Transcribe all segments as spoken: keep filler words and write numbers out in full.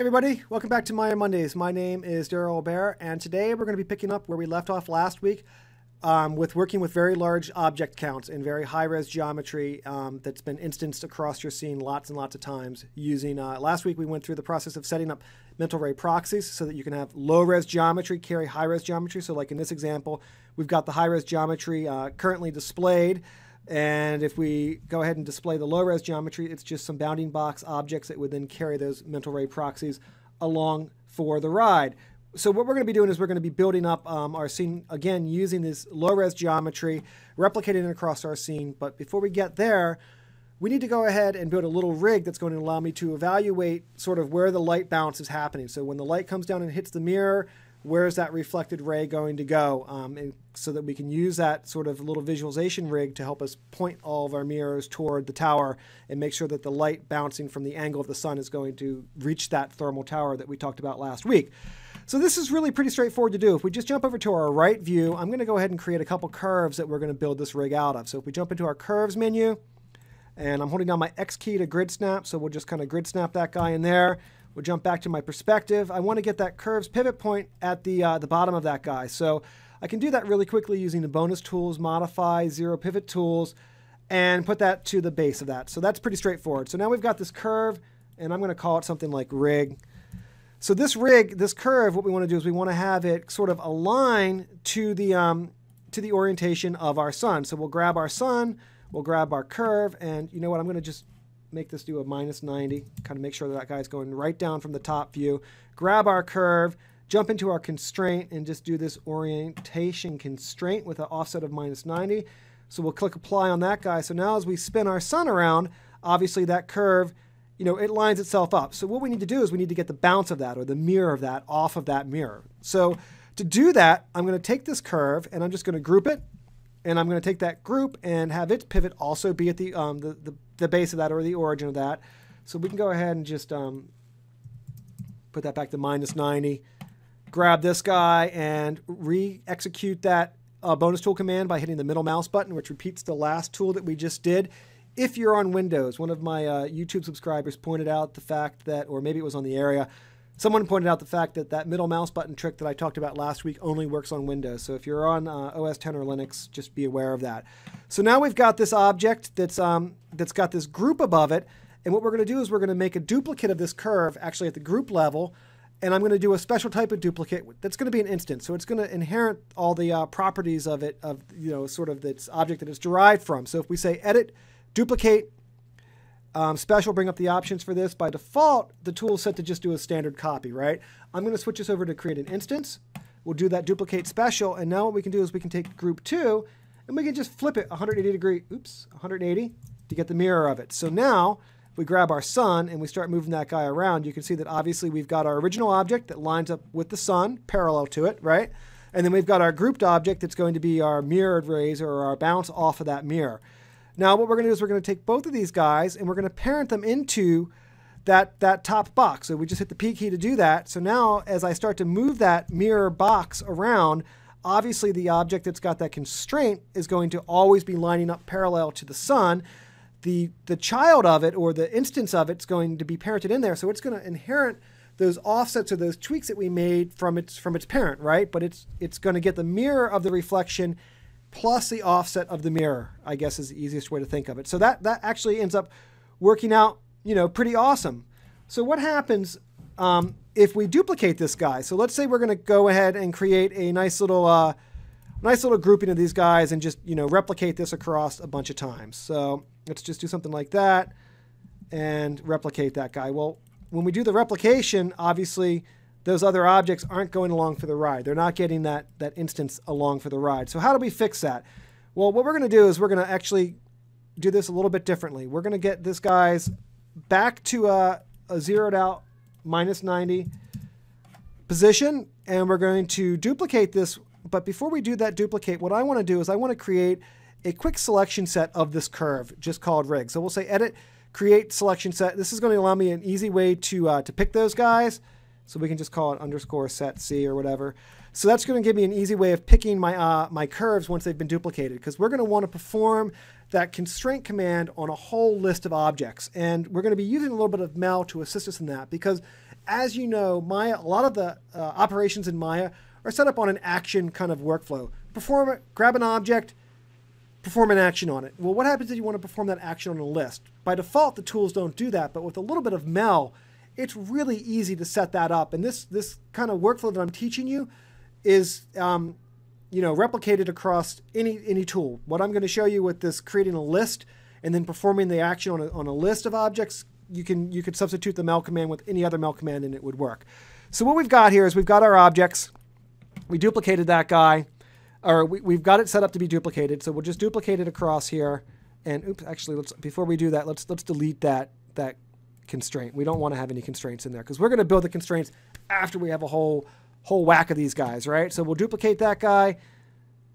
Hey everybody, welcome back to Maya Mondays. My name is Daryl Obert, and today we're going to be picking up where we left off last week um, with working with very large object counts in very high-res geometry um, that's been instanced across your scene lots and lots of times. Using uh, last week we went through the process of setting up mental ray proxies so that you can have low-res geometry carry high-res geometry. So like in this example, we've got the high-res geometry uh, currently displayed. And if we go ahead and display the low-res geometry, it's just some bounding box objects that would then carry those mental ray proxies along for the ride. So what we're going to be doing is we're going to be building up um, our scene, again, using this low-res geometry, replicating it across our scene. But before we get there, we need to go ahead and build a little rig that's going to allow me to evaluate sort of where the light bounce is happening. So when the light comes down and hits the mirror, where is that reflected ray going to go? Um, and so that we can use that sort of little visualization rig to help us point all of our mirrors toward the tower and make sure that the light bouncing from the angle of the sun is going to reach that thermal tower that we talked about last week. So this is really pretty straightforward to do. If we just jump over to our right view, I'm going to go ahead and create a couple curves that we're going to build this rig out of. So if we jump into our curves menu, and I'm holding down my X key to grid snap, so we'll just kind of grid snap that guy in there. We'll jump back to my perspective. I want to get that curve's pivot point at the, uh, the bottom of that guy. So I can do that really quickly using the bonus tools, modify, zero pivot tools, and put that to the base of that. So that's pretty straightforward. So now we've got this curve, and I'm going to call it something like rig. So this rig, this curve, what we want to do is we want to have it sort of align to the, um, to the orientation of our sun. So we'll grab our sun, we'll grab our curve, and you know what, I'm going to just make this do a minus ninety, kind of make sure that that guy's going right down from the top view. Grab our curve, jump into our constraint, and just do this orientation constraint with an offset of minus ninety. So we'll click apply on that guy. So now as we spin our sun around, obviously that curve, you know, it lines itself up. So what we need to do is we need to get the bounce of that, or the mirror of that, off of that mirror. So to do that, I'm going to take this curve, and I'm just going to group it. And I'm going to take that group and have its pivot also be at the, um, the, the, the base of that, or the origin of that. So we can go ahead and just um, put that back to minus ninety. Grab this guy and re-execute that uh, bonus tool command by hitting the middle mouse button, which repeats the last tool that we just did. If you're on Windows, one of my uh, YouTube subscribers pointed out the fact that, or maybe it was on the area, someone pointed out the fact that that middle mouse button trick that I talked about last week only works on Windows. So if you're on uh, O S ten or Linux, just be aware of that. So now we've got this object that's, um, that's got this group above it. And what we're going to do is we're going to make a duplicate of this curve actually at the group level. And I'm going to do a special type of duplicate that's going to be an instance. So it's going to inherit all the uh, properties of it, of, you know, sort of this object that it's derived from. So if we say edit, duplicate, Um, special, bring up the options for this. By default, the tool is set to just do a standard copy, right? I'm going to switch this over to create an instance. We'll do that duplicate special, and now what we can do is we can take group two, and we can just flip it one hundred eighty degree, oops, one hundred eighty, to get the mirror of it. So now, if we grab our sun and we start moving that guy around, you can see that obviously we've got our original object that lines up with the sun, parallel to it, right? And then we've got our grouped object that's going to be our mirrored rays, or our bounce off of that mirror. Now what we're going to do is we're going to take both of these guys and we're going to parent them into that, that top box. So we just hit the P key to do that. So now as I start to move that mirror box around, obviously the object that's got that constraint is going to always be lining up parallel to the sun. The, the child of it, or the instance of it, is going to be parented in there. So it's going to inherit those offsets or those tweaks that we made from its, from its parent, right? But it's, it's going to get the mirror of the reflection plus the offset of the mirror, I guess, is the easiest way to think of it. So that, that actually ends up working out, you know, pretty awesome. So what happens um, if we duplicate this guy? So let's say we're going to go ahead and create a nice little, uh, nice little grouping of these guys and just, you know, replicate this across a bunch of times. So let's just do something like that and replicate that guy. Well, when we do the replication, obviously those other objects aren't going along for the ride. They're not getting that, that instance along for the ride. So how do we fix that? Well, what we're going to do is we're going to actually do this a little bit differently. We're going to get this guy's back to a, a zeroed out minus ninety position, and we're going to duplicate this. But before we do that duplicate, what I want to do is I want to create a quick selection set of this curve, just called rig. So we'll say edit, create selection set. This is going to allow me an easy way to, uh, to pick those guys. So we can just call it underscore set C or whatever. So that's going to give me an easy way of picking my, uh, my curves once they've been duplicated, because we're going to want to perform that constraint command on a whole list of objects. And we're going to be using a little bit of MEL to assist us in that, because as you know, Maya, a lot of the uh, operations in Maya are set up on an action kind of workflow. Perform, grab an object, perform an action on it. Well, what happens if you want to perform that action on a list? By default, the tools don't do that, but with a little bit of MEL, it's really easy to set that up. And this, this kind of workflow that I'm teaching you is um, you know, replicated across any, any tool. What I'm going to show you with this creating a list and then performing the action on a, on a list of objects, you can, you could substitute the MEL command with any other MEL command and it would work. So what we've got here is we've got our objects. We duplicated that guy, or we, we've got it set up to be duplicated. So we'll just duplicate it across here. And oops, actually, let's, before we do that, let's, let's delete that, that constraint. We don't want to have any constraints in there because we're going to build the constraints after we have a whole whole whack of these guys, right? So we'll duplicate that guy,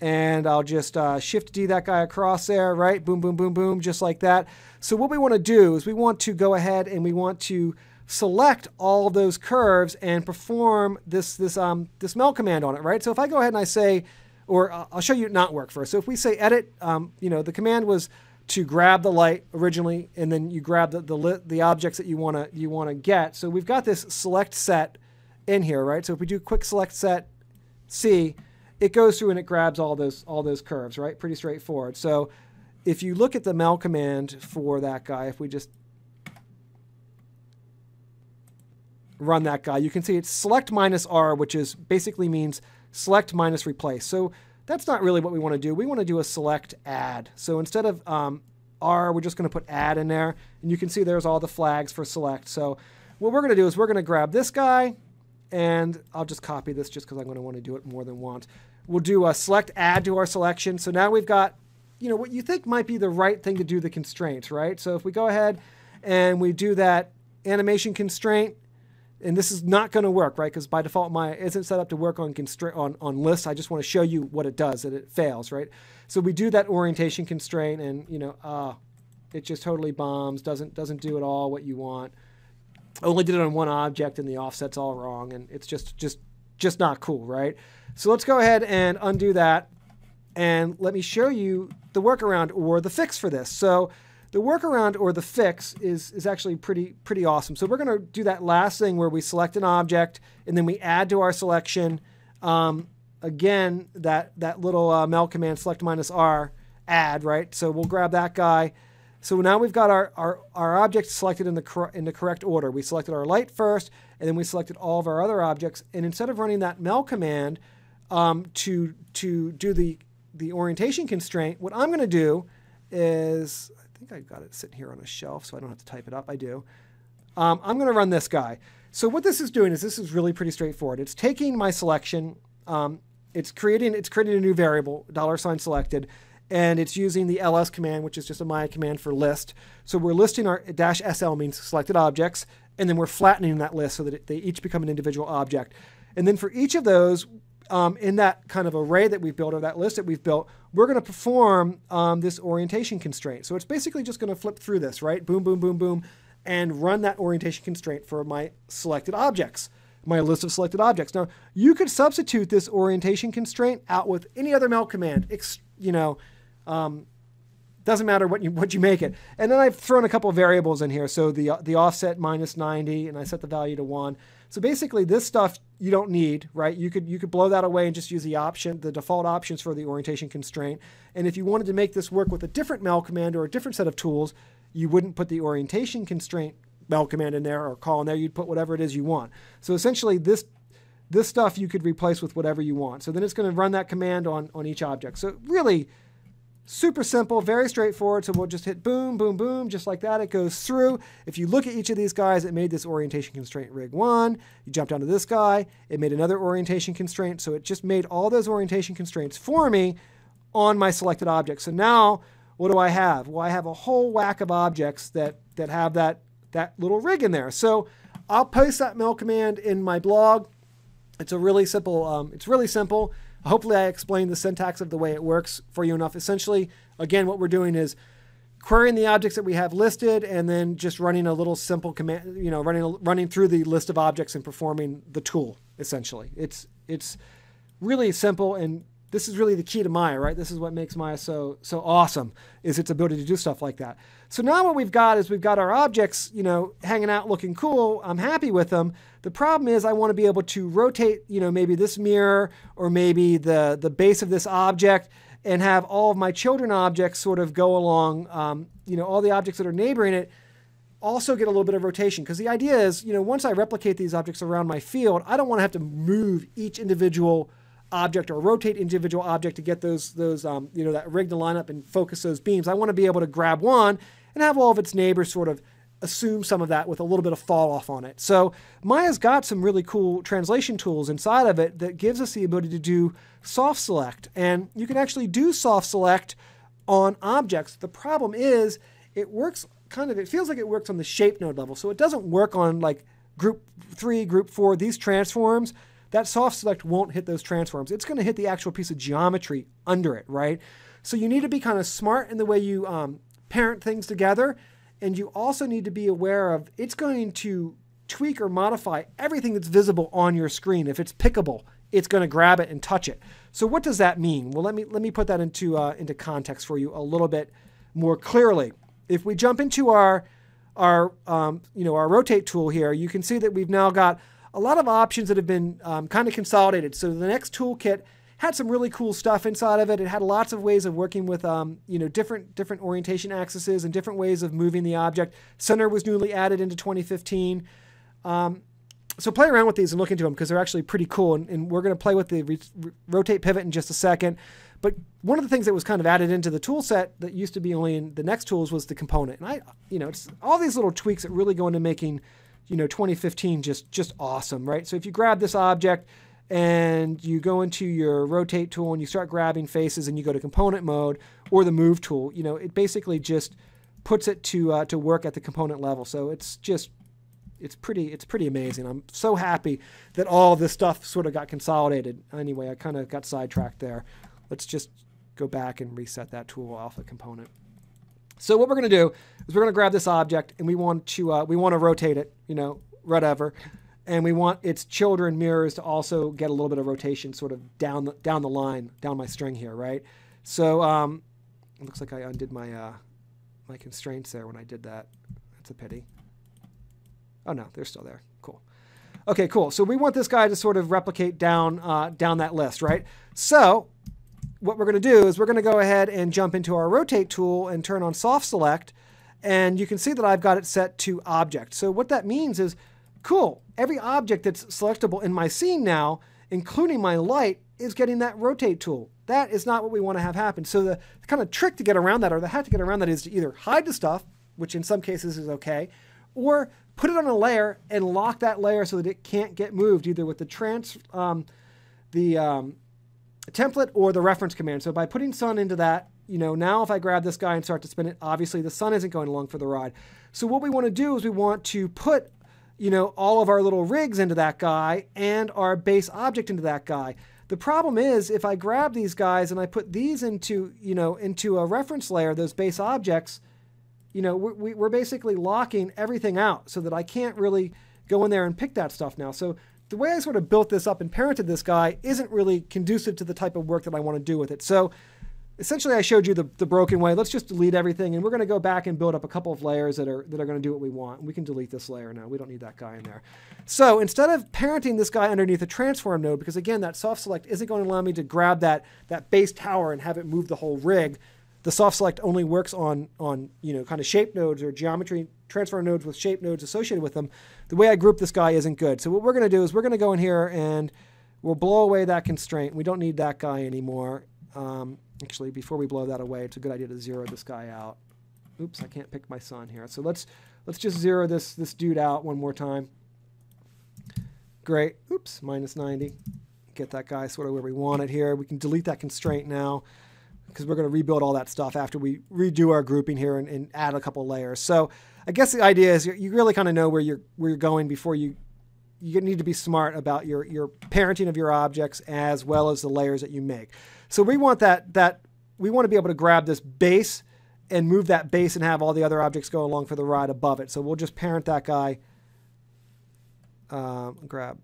and I'll just uh, shift D that guy across there, right? Boom, boom, boom, boom, just like that. So what we want to do is we want to go ahead and we want to select all of those curves and perform this this um, this MEL command on it, right? So if I go ahead and I say, or I'll show you it not work first. So if we say edit, um, you know, the command was to grab the light originally, and then you grab the the, lit, the objects that you wanna you wanna get. So we've got this select set in here, right? So if we do quick select set C, it goes through and it grabs all those all those curves, right? Pretty straightforward. So if you look at the MEL command for that guy, if we just run that guy, you can see it's select minus R, which is basically means select minus replace. So that's not really what we want to do. We want to do a select add. So instead of um, R, we're just going to put add in there, and you can see there's all the flags for select. So what we're going to do is we're going to grab this guy. And I'll just copy this just because I'm going to want to do it more than once. We'll do a select add to our selection. So now we've got, you know, what you think might be the right thing to do the constraints, right? So if we go ahead and we do that animation constraint, and this is not going to work, right? Because by default, Maya isn't set up to work on constraint on, on lists. I just want to show you what it does, that it fails, right? So we do that orientation constraint, and you know, uh, it just totally bombs, doesn't doesn't do at all what you want. Only did it on one object and the offset's all wrong, and it's just just just not cool, right? So let's go ahead and undo that, and let me show you the workaround or the fix for this. So the workaround or the fix is is actually pretty pretty awesome. So we're going to do that last thing where we select an object and then we add to our selection. Um, again, that that little uh, MEL command select minus R add, right? So we'll grab that guy. So now we've got our, our, our objects selected in the, cor in the correct order. We selected our light first, and then we selected all of our other objects. And instead of running that MEL command um, to, to do the, the orientation constraint, what I'm going to do is, I think I've got it sitting here on a shelf, so I don't have to type it up. I do. Um, I'm going to run this guy. So what this is doing is this is really pretty straightforward. It's taking my selection. Um, it's creating, it's creating a new variable, dollar sign selected. And it's using the L S command, which is just a Maya command for list. So we're listing our dash S L means selected objects, and then we're flattening that list so that it, they each become an individual object. And then for each of those, um, in that kind of array that we've built or that list that we've built, we're going to perform um, this orientation constraint. So it's basically just going to flip through this, right? Boom, boom, boom, boom, and run that orientation constraint for my selected objects, my list of selected objects. Now, you could substitute this orientation constraint out with any other MEL command, you know, Um, doesn't matter what you what you make it. And then I've thrown a couple of variables in here. So the the offset minus ninety, and I set the value to one. So basically, this stuff you don't need, right? You could you could blow that away and just use the option, the default options for the orientation constraint. And if you wanted to make this work with a different MEL command or a different set of tools, you wouldn't put the orientation constraint MEL command in there or call in there. You'd put whatever it is you want. So essentially, this. This stuff you could replace with whatever you want. So then it's going to run that command on on each object. So really. Super simple, very straightforward. So we'll just hit boom, boom, boom, just like that. It goes through. If you look at each of these guys, it made this orientation constraint rig one. You jump down to this guy, it made another orientation constraint. So it just made all those orientation constraints for me on my selected object. So now what do I have? Well, I have a whole whack of objects that, that have that, that little rig in there. So I'll post that MEL command in my blog. It's a really simple, um, it's really simple. Hopefully I explained the syntax of the way it works for you enough. Essentially, again, what we're doing is querying the objects that we have listed and then just running a little simple command, you know, running running through the list of objects and performing the tool, essentially. It's, it's really simple, and This is really the key to Maya, right? This is what makes Maya so so awesome, is its ability to do stuff like that. So now what we've got is we've got our objects, you know, hanging out looking cool. I'm happy with them. The problem is I want to be able to rotate, you know, maybe this mirror or maybe the, the base of this object and have all of my children objects sort of go along, um, you know, all the objects that are neighboring it also get a little bit of rotation. Because the idea is, you know, once I replicate these objects around my field, I don't want to have to move each individual object or rotate individual object to get those, those um, you know, that rig to line up and focus those beams. I want to be able to grab one and have all of its neighbors sort of assume some of that with a little bit of fall off on it. So Maya's got some really cool translation tools inside of it that gives us the ability to do soft select. And you can actually do soft select on objects. The problem is it works kind of, it feels like it works on the shape node level. So it doesn't work on like group three, group four, these transforms. That soft select won't hit those transforms. It's going to hit the actual piece of geometry under it, right? So you need to be kind of smart in the way you um, parent things together. And you also need to be aware of it's going to tweak or modify everything that's visible on your screen. If it's pickable, it's going to grab it and touch it. So what does that mean? Well, let me, let me put that into, uh, into context for you a little bit more clearly. If we jump into our, our, um, you know, our rotate tool here, you can see that we've now got a lot of options that have been um, kind of consolidated. So the next toolkit had some really cool stuff inside of it. It had lots of ways of working with um, you know, different, different orientation axes and different ways of moving the object. Center was newly added into twenty fifteen. Um, so play around with these and look into them because they're actually pretty cool. And, and we're going to play with the re rotate pivot in just a second. But one of the things that was kind of added into the tool set that used to be only in the next tools was the component. And I, you know, it's all these little tweaks that really go into making, you know, twenty fifteen just just awesome, right? So if you grab this object and you go into your rotate tool and you start grabbing faces and you go to component mode or the move tool, you know, it basically just puts it to uh, to work at the component level. So it's just it's pretty it's pretty amazing. I'm so happy that all this stuff sort of got consolidated. Anyway, I kind of got sidetracked there. Let's just go back and reset that tool alpha component. So what we're going to do is we're going to grab this object and we want to uh, we want to rotate it, you know, whatever, and we want its children mirrors to also get a little bit of rotation sort of down the, down the line, down my string here, right? So um, it looks like I undid my uh, my constraints there when I did that. That's a pity. Oh no, they're still there. Cool. Okay, cool. So we want this guy to sort of replicate down uh, down that list, right? So what we're going to do is we're going to go ahead and jump into our rotate tool and turn on soft select. And you can see that I've got it set to object. So what that means is, cool, every object that's selectable in my scene now, including my light, is getting that rotate tool. That is not what we want to have happen. So the kind of trick to get around that, or the hack to get around that, is to either hide the stuff, which in some cases is okay, or put it on a layer and lock that layer so that it can't get moved, either with the trans, um, the, um, template or the reference command. So by putting sun into that, you know, now if I grab this guy and start to spin it, obviously the sun isn't going along for the ride. So what we want to do is we want to put, you know, all of our little rigs into that guy and our base object into that guy. The problem is if I grab these guys and I put these into, you know, into a reference layer, those base objects, you know, we're, we're basically locking everything out so that I can't really go in there and pick that stuff now. So the way I sort of built this up and parented this guy isn't really conducive to the type of work that I want to do with it. So essentially I showed you the, the broken way. Let's just delete everything, and we're going to go back and build up a couple of layers that are, that are going to do what we want. We can delete this layer now. We don't need that guy in there. So instead of parenting this guy underneath a transform node, because again, that soft select isn't going to allow me to grab that, that base tower and have it move the whole rig. The soft select only works on, on, you know, kind of shape nodes or geometry transform nodes with shape nodes associated with them. The way I group this guy isn't good. So what we're going to do is we're going to go in here and we'll blow away that constraint. We don't need that guy anymore. Um, actually, before we blow that away, it's a good idea to zero this guy out. Oops, I can't pick my son here. So let's let's just zero this, this dude out one more time. Great. Oops, minus ninety. Get that guy sort of where we want it here. We can delete that constraint now, because we're going to rebuild all that stuff after we redo our grouping here and, and add a couple layers. So I guess the idea is you really kind of know where you're, where you're going before you, you need to be smart about your, your parenting of your objects as well as the layers that you make. So we want that, that we want to be able to grab this base and move that base and have all the other objects go along for the ride above it. So we'll just parent that guy, um, grab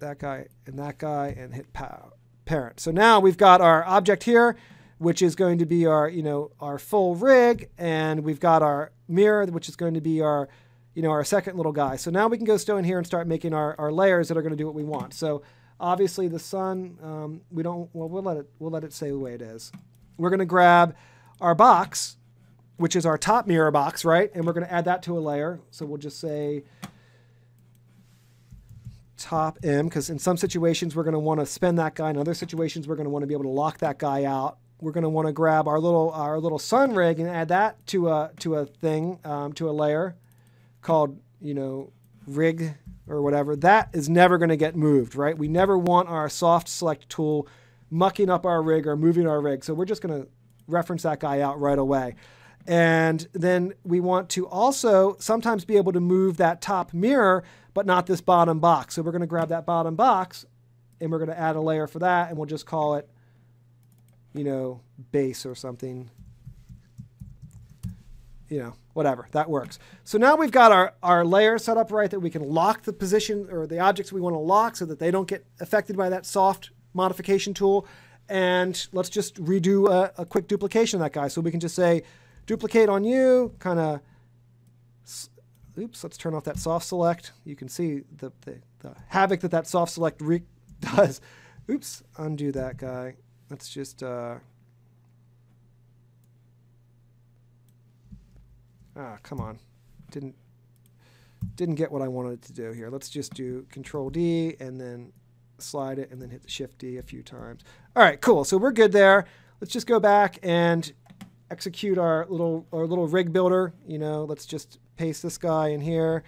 that guy and that guy and hit pow, parent. So now we've got our object here, which is going to be our, you know, our full rig, and we've got our mirror, which is going to be our, you know, our second little guy. So now we can go still in here and start making our, our layers that are going to do what we want. So obviously the sun, um, we don't, well, we'll let it, we'll let it stay the way it is. We're going to grab our box, which is our top mirror box, right? And we're going to add that to a layer. So we'll just say top M, because in some situations we're going to want to spin that guy. In other situations we're going to want to be able to lock that guy out. We're going to want to grab our little our little sun rig and add that to a to a thing um, to a layer called, you know, rig or whatever. That is never going to get moved, right? We never want our soft select tool mucking up our rig or moving our rig. So we're just going to reference that guy out right away. And then we want to also sometimes be able to move that top mirror, but not this bottom box. So we're going to grab that bottom box and we're going to add a layer for that, and we'll just call it, you know, base or something, you know, whatever, that works. So now we've got our, our layer set up right, that we can lock the position or the objects we want to lock so that they don't get affected by that soft modification tool. And let's just redo a, a quick duplication of that guy. So we can just say duplicate on you, kind of, oops, let's turn off that soft select. You can see the, the, the havoc that that soft select re does. Oops, undo that guy. Let's just, uh, ah, come on. Didn't, didn't get what I wanted to do here. Let's just do Control D and then slide it and then hit the Shift D a few times. All right, cool. So we're good there. Let's just go back and execute our little, our little rig builder. You know, let's just paste this guy in here.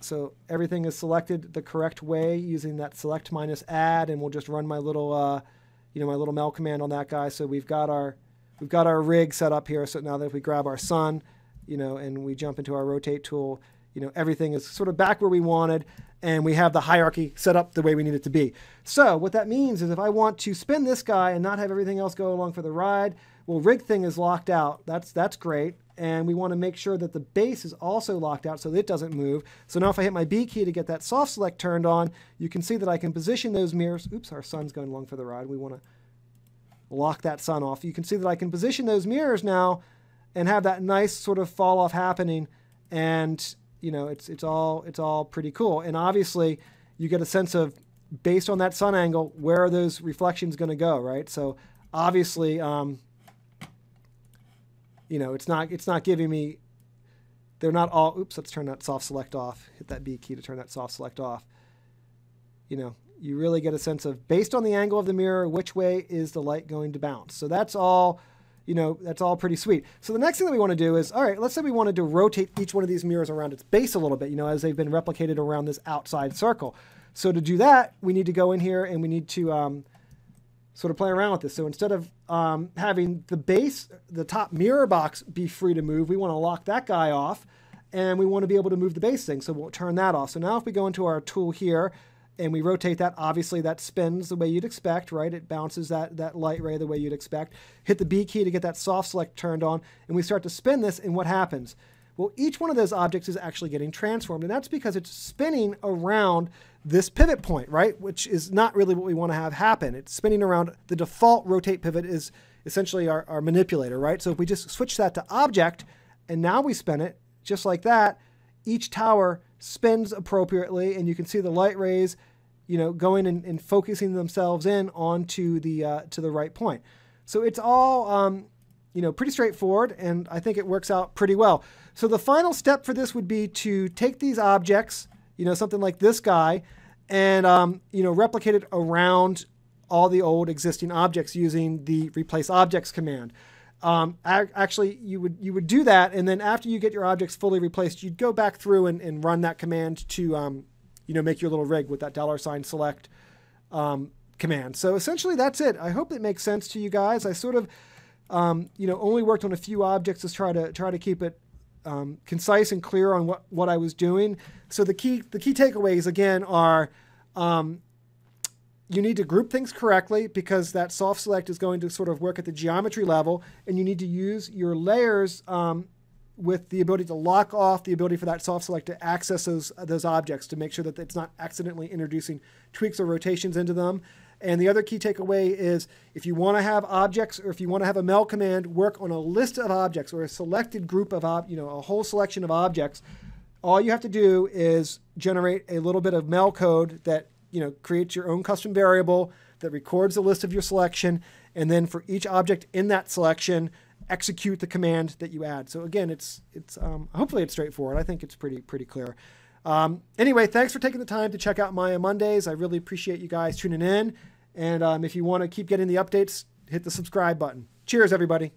So everything is selected the correct way using that select minus add, and we'll just run my little, uh, you know, my little mel command on that guy. So we've got our, we've got our rig set up here. So now that if we grab our sun, you know, and we jump into our rotate tool, you know, everything is sort of back where we wanted, and we have the hierarchy set up the way we need it to be. So what that means is if I want to spin this guy and not have everything else go along for the ride, well, rig thing is locked out. That's, that's great. And we want to make sure that the base is also locked out so that it doesn't move. So now if I hit my B key to get that soft select turned on, you can see that I can position those mirrors. Oops, our sun's going along for the ride. We want to lock that sun off. You can see that I can position those mirrors now and have that nice sort of fall off happening. And, you know, it's, it's, all, it's all pretty cool. And obviously you get a sense of, based on that sun angle, where are those reflections going to go, right? So obviously... Um, You know, it's not, it's not giving me, they're not all, oops, let's turn that soft select off. Hit that B key to turn that soft select off. You know, you really get a sense of, based on the angle of the mirror, which way is the light going to bounce. So that's all, you know, that's all pretty sweet. So the next thing that we want to do is, all right, let's say we wanted to rotate each one of these mirrors around its base a little bit, you know, as they've been replicated around this outside circle. So to do that, we need to go in here and we need to, um, sort of play around with this. So instead of um, having the base, the top mirror box be free to move, we want to lock that guy off, and we want to be able to move the base thing. So we'll turn that off. So now if we go into our tool here and we rotate that, obviously that spins the way you'd expect, right? It bounces that, that light ray the way you'd expect. Hit the B key to get that soft select turned on, and we start to spin this, and what happens? Well, each one of those objects is actually getting transformed, and that's because it's spinning around this pivot point, right? Which is not really what we want to have happen. It's spinning around, the default rotate pivot is essentially our, our manipulator, right? So if we just switch that to object, and now we spin it, just like that, each tower spins appropriately, and you can see the light rays, you know, going and, and focusing themselves in onto the, uh, to the right point. So it's all... Um, you know, pretty straightforward, and I think it works out pretty well. So the final step for this would be to take these objects, you know, something like this guy, and, um, you know, replicate it around all the old existing objects using the replace objects command. Um, actually, you would, you would do that, and then after you get your objects fully replaced, you'd go back through and, and run that command to, um, you know, make your little rig with that dollar sign select um, command. So essentially that's it. I hope it makes sense to you guys. I sort of... Um, you know, only worked on a few objects to try to try to keep it um, concise and clear on what, what I was doing. So the key the key takeaways again are um, you need to group things correctly because that soft select is going to sort of work at the geometry level, and you need to use your layers um, with the ability to lock off the ability for that soft select to access those those objects to make sure that it's not accidentally introducing tweaks or rotations into them. And the other key takeaway is, if you want to have objects, or if you want to have a MEL command work on a list of objects or a selected group of, ob you know, a whole selection of objects, all you have to do is generate a little bit of MEL code that, you know, creates your own custom variable that records the list of your selection, and then for each object in that selection, execute the command that you add. So again, it's it's um, hopefully it's straightforward. I think it's pretty pretty clear. Um, anyway, thanks for taking the time to check out Maya Mondays. I really appreciate you guys tuning in. And um, if you want to keep getting the updates, hit the subscribe button. Cheers, everybody.